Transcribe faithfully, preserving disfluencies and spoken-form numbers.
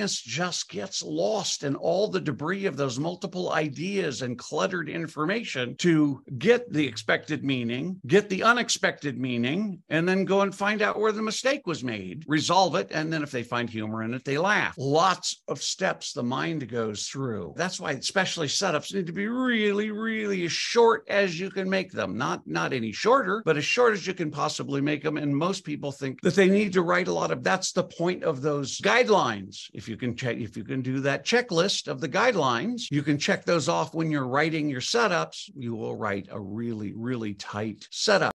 science just gets lost in all the debris of those multiple ideas and cluttered information to get the expected meaning, get the unexpected meaning, and then go and find out where the mistake was made, resolve it, and then if they find humor in it, they laugh. Lots of steps the mind goes through. That's why especially setups need to be really, really as short as you can make them. Not, not any shorter, but as short as you can possibly make them. And most people think that they need to write a lot of, that's the point of those guidelines. If you can check, if you can do that checklist of the guidelines, you can check those off when you're writing your setups. You will write a really, really tight setup.